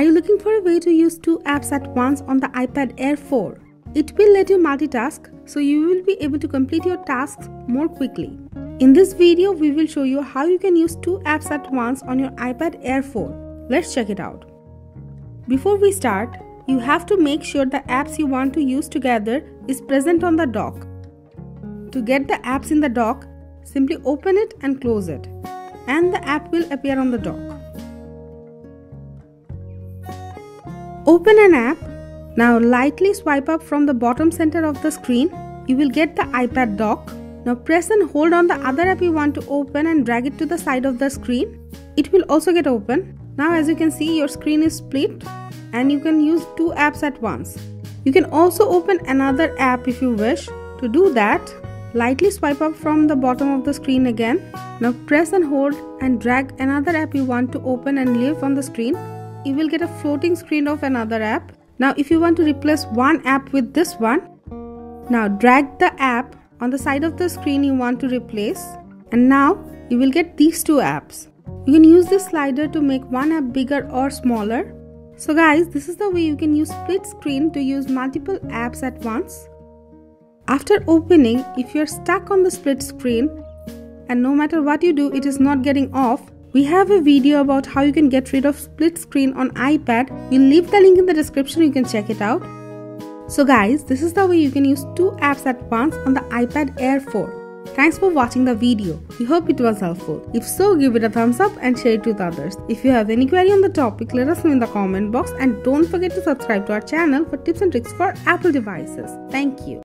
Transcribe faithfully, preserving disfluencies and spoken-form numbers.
Are you looking for a way to use two apps at once on the iPad Air four? It will let you multitask, so you will be able to complete your tasks more quickly. In this video, we will show you how you can use two apps at once on your iPad Air four. Let's check it out. Before we start, you have to make sure the apps you want to use together is present on the dock. To get the apps in the dock, simply open it and close it, and the app will appear on the dock. Open an app. Now lightly swipe up from the bottom center of the screen. You will get the iPad dock. Now press and hold on the other app you want to open and drag it to the side of the screen. It will also get open. Now as you can see, your screen is split and you can use two apps at once. You can also open another app if you wish. To do that, lightly swipe up from the bottom of the screen again. Now press and hold and drag another app you want to open and leave on the screen. You will get a floating screen of another app. Now if you want to replace one app with this one, now drag the app on the side of the screen you want to replace, and now you will get these two apps. You can use this slider to make one app bigger or smaller. So guys, this is the way you can use split screen to use multiple apps at once. After opening, if you are stuck on the split screen and no matter what you do it is not getting off, we have a video about how you can get rid of split screen on iPad. We'll leave the link in the description, you can check it out. So guys, this is the way you can use two apps at once on the iPad Air four. Thanks for watching the video. We hope it was helpful. If so, give it a thumbs up and share it with others. If you have any query on the topic, let us know in the comment box, and don't forget to subscribe to our channel for tips and tricks for Apple devices. Thank you.